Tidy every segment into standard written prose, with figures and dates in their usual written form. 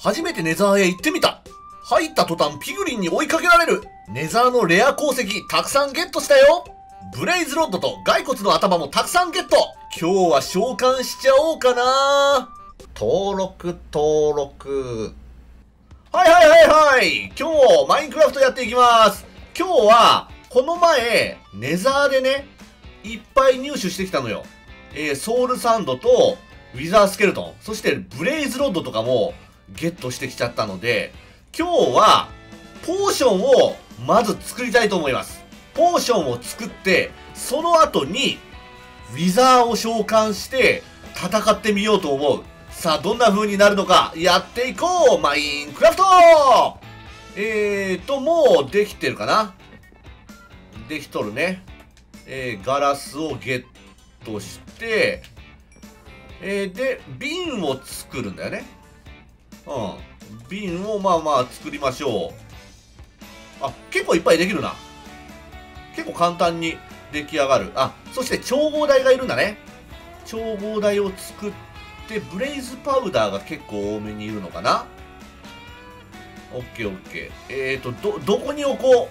初めてネザーへ行ってみた。入った途端ピグリンに追いかけられる。ネザーのレア鉱石たくさんゲットしたよ。ブレイズロッドと骸骨の頭もたくさんゲット。今日は召喚しちゃおうかな。登録。はい。今日マインクラフトやっていきます。今日はこの前ネザーでね、いっぱい入手してきたのよ。ソウルサンドとウィザースケルトン、そしてブレイズロッドとかもゲットしてきちゃったので、今日はポーションをまず作りたいと思います。ポーションを作って、その後にウィザーを召喚して戦ってみようと思う。さあ、どんな風になるのか、やっていこうマインクラフト。もうできてるかな。できとるね。ガラスをゲットして、で、瓶を作るんだよね。うん。瓶をまあ作りましょう。あ、結構いっぱいできるな。結構簡単に出来上がる。あ、そして調合台がいるんだね。調合台を作って、で、ブレイズパウダーが結構多めにいるのかな？ OK。どこに置こ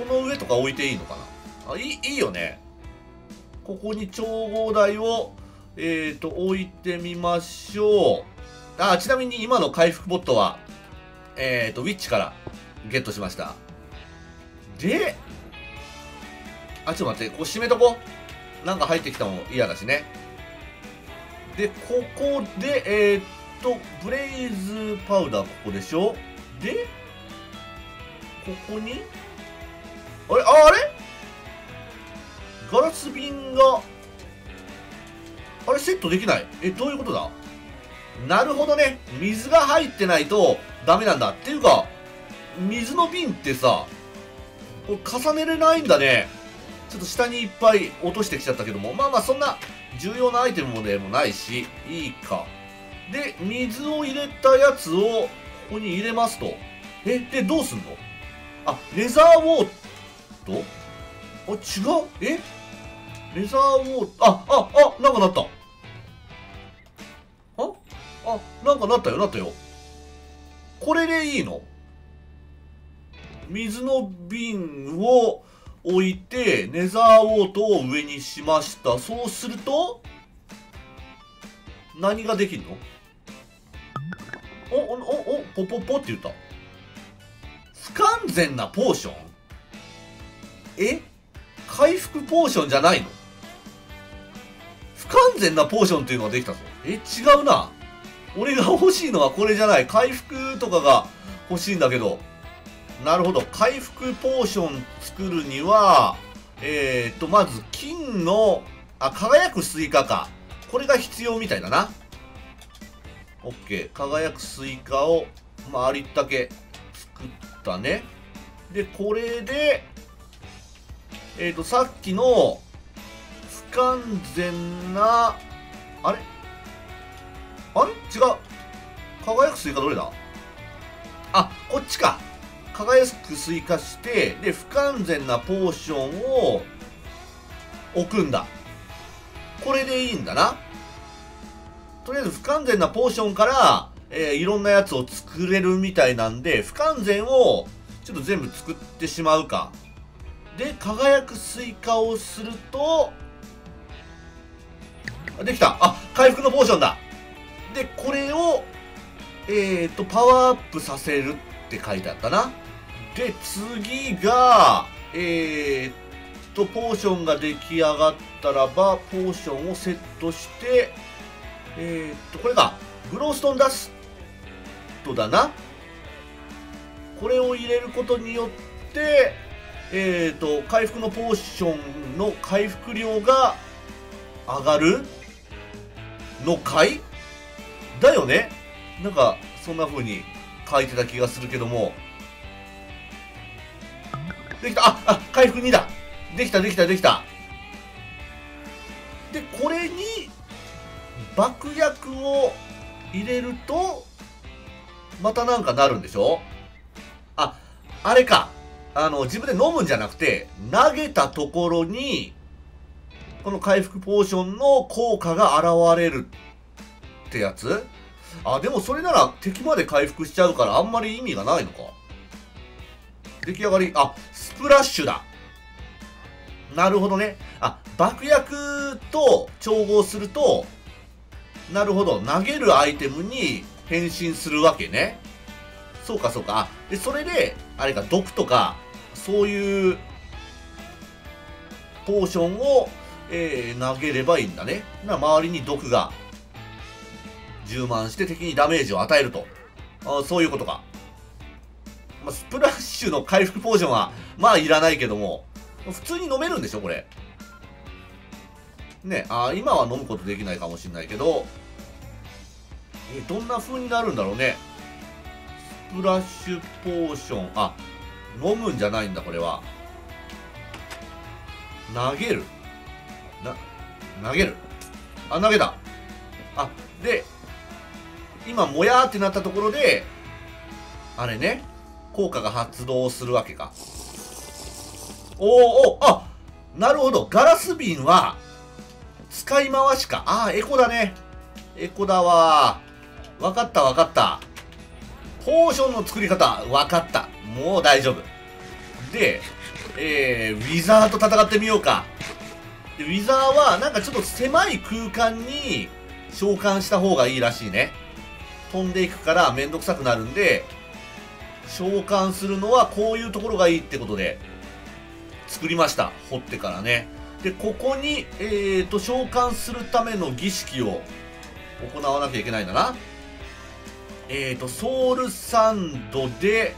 う？この上とか置いていいのかな？あ、いいよね。ここに調合台を、置いてみましょう。あ、ちなみに今の回復ポットは、ウィッチからゲットしました。で、あ、ちょっと待って、ここ閉めとこう。なんか入ってきたもん嫌だしね。で、ここで、ブレイズパウダーここでしょ。で、ここに、あれガラス瓶が、あれセットできない。どういうことだ？なるほどね。水が入ってないとダメなんだ。っていうか、水の瓶ってさ、これ重ねれないんだね。ちょっと下にいっぱい落としてきちゃったけども、まあそんな、重要なアイテムでもないし、いいか。で、水を入れたやつを、ここに入れますと。で、どうすんの？あ、レザーウォート？あ、違う？レザーウォート、あ、なんかなった。なんかなったよ。これでいいの？水の瓶を、置いて、ネザーウォートを上にしました。そうすると、何ができるの？お、ポって言った。不完全なポーション？回復ポーションじゃないの？不完全なポーションっていうのができたぞ。違うな。俺が欲しいのはこれじゃない。回復とかが欲しいんだけど。なるほど。回復ポーション作るには、まず金の、輝くスイカか。これが必要みたいだな。OK。輝くスイカを、ありったけ作ったね。で、これで、さっきの、不完全な、あれ違う。輝くスイカどれだ？あ、こっちか。輝くスイカして、で、不完全なポーションを置くんだ。これでいいんだな。とりあえず不完全なポーションから、いろんなやつを作れるみたいなんで、不完全をちょっと全部作ってしまうか。で、輝くスイカをすると、できた。あ、回復のポーションだ。で、これを、パワーアップさせるって書いてあったな。で、次が、ポーションが出来上がったらば、ポーションをセットして、これが、グローストーンダストだな。これを入れることによって、回復のポーションの回復量が上がるのかい？だよね？なんか、そんな風に書いてた気がするけども。できた。回復2だ。できた。で、これに爆薬を入れると、またなんかなるんでしょ？あれか。自分で飲むんじゃなくて、投げたところに、この回復ポーションの効果が現れるってやつ？あ、でもそれなら敵まで回復しちゃうからあんまり意味がないのか。出来上がり、あ、スプラッシュだ。なるほどね。あ、爆薬と調合すると、なるほど、投げるアイテムに変身するわけね。そうかそうか。で、それで、あれか、毒とか、そういう、ポーションを、投げればいいんだね。周りに毒が充満して敵にダメージを与えると。あ、そういうことか。まあ、スプラッシュの回復ポーションは、まあいらないけども、普通に飲めるんでしょ、これ。ね、あ、今は飲むことできないかもしれないけど、どんな風になるんだろうね。スプラッシュポーション、あ、飲むんじゃないんだ、これは。投げる。投げる。あ、投げた。あ、で、今、もやーってなったところで、あれね、効果が発動するわけか。おー、あ、なるほど。ガラス瓶は、使い回しか。あー、エコだね。エコだわー。わかった、わかった。ポーションの作り方、わかった。もう大丈夫。で、ウィザーと戦ってみようか。ウィザーは、なんかちょっと狭い空間に召喚した方がいいらしいね。飛んでいくからめんどくさくなるんで、召喚するのはこういうところがいいってことで、作りました。掘ってからね。で、ここに、召喚するための儀式を行わなきゃいけないんだな。ソウルサンドで、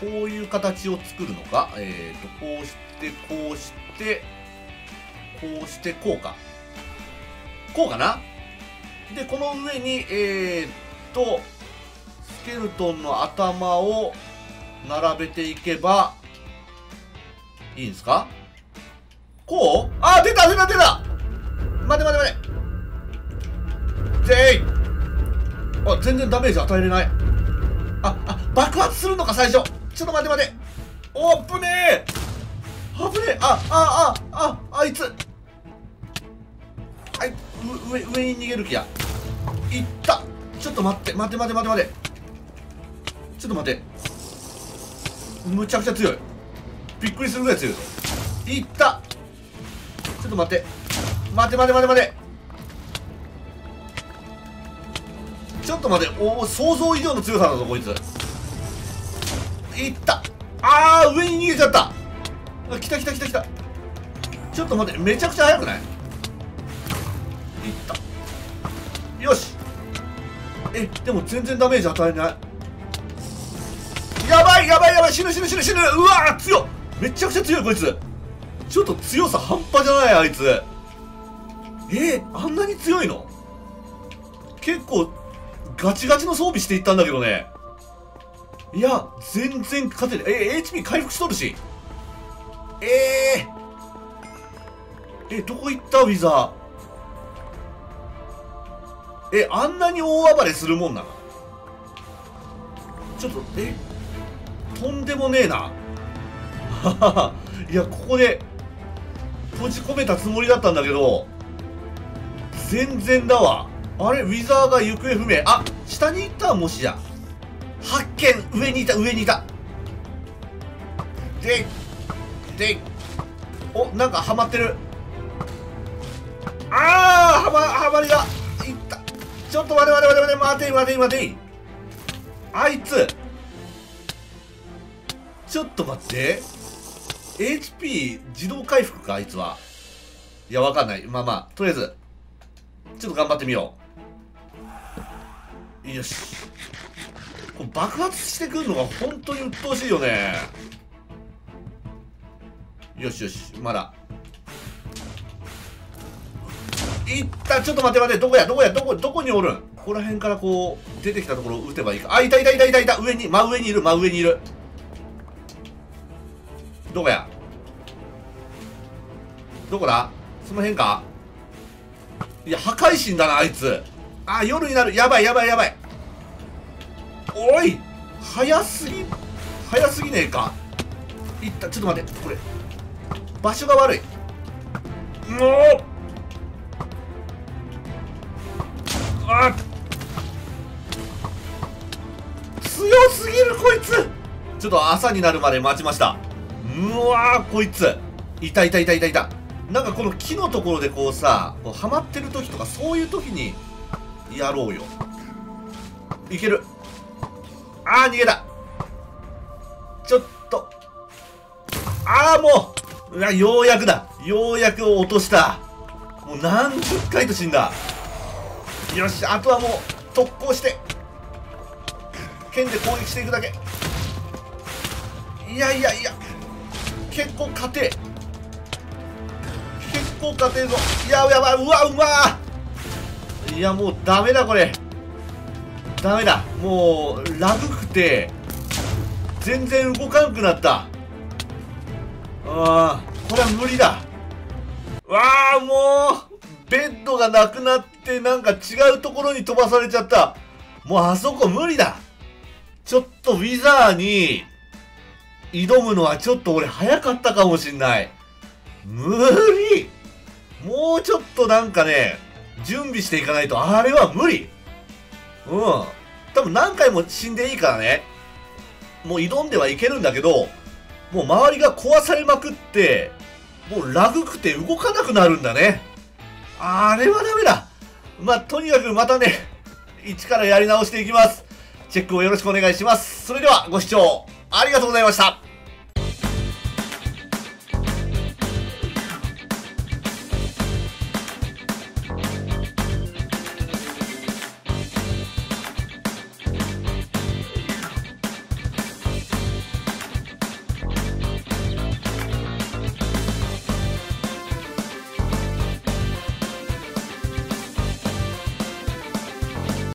こういう形を作るのか。こうして、こうして、こうして、こうか。こうかな。で、この上に、スケルトンの頭を並べていけば、いいんすか？こう？あ、出た出た出た！待て待て待て。全員。あ、全然ダメージ与えれない。あ、爆発するのか、最初。ちょっと待て待て。お、危ねえ。危ねえ。あいつ。はい、上に逃げる気や。いった。ちょっと待って。ちょっと待って。むちゃくちゃ強い。びっくりするぐらい強いぞ。いった。ちょっと待って。待て。ちょっと待て。お、想像以上の強さだぞ、こいつ。いった。あー、上に逃げちゃった。あ、来た。ちょっと待って、めちゃくちゃ速くない？いった。よし。え、でも全然ダメージ与えない。やばい。死ぬ。うわー、強っ。めちゃくちゃ強い、こいつ。ちょっと強さ半端じゃない、あいつ。あんなに強いの？結構、ガチガチの装備していったんだけどね。いや、全然勝てない。HP 回復しとるし。どこ行ったウィザー。あんなに大暴れするもんなの？ちょっと、とんでもねえな。いや、ここで、閉じ込めたつもりだったんだけど、全然だわ。あれ、ウィザーが行方不明。あ、下に行ったもしや。発見。上にいた。で、お、なんかハマってる。あー、はまりだ。いった。ちょっと待て。あいつ。ちょっと待って。HP 自動回復か、あいつは。いや、わかんない。まあ、とりあえず、ちょっと頑張ってみよう。よし。こう爆発してくるのが本当に鬱陶しいよね。よし。まだ。いった。ちょっと待て。どこにおるん？ここら辺からこう、出てきたところを撃てばいいか。あ、いた。真上にいる。どこや？どこだ？その辺か？いや、破壊神だな、あいつ。あ、夜になる。やばい。おい、早すぎねえか。いった。ちょっと待って、これ場所が悪い。もうあっすぎるこいつ。ちょっと朝になるまで待ちました。うわー、こいついたいたいたいたいた。なんかこの木のところでこうさ、こうハマってる時とかそういう時にやろうよ。いける。あー逃げた。ちょっとああもう、ようやくだ、ようやく落とした。もう何十回と死んだ。よし、あとはもう特攻して剣で攻撃していくだけ。いやいやいや、結構硬え、結構硬えぞ。いややばい、うわうまー。いやもうダメだこれ、ダメだ。もうラグくて全然動かんくなった。あーこれは無理だわ。あもうベッドがなくなってなんか違うところに飛ばされちゃった。もうあそこ無理だ。ちょっとウィザーに挑むのはちょっと俺早かったかもしんない。無理。もうちょっとなんかね準備していかないとあれは無理。うん、多分何回も死んでいいからね、もう挑んではいけるんだけど、もう周りが壊されまくってもうラグくて動かなくなるんだね。あれはダメだ。まあとにかくまたね一からやり直していきます。チェックをよろしくお願いします。それではご視聴ありがとうございました。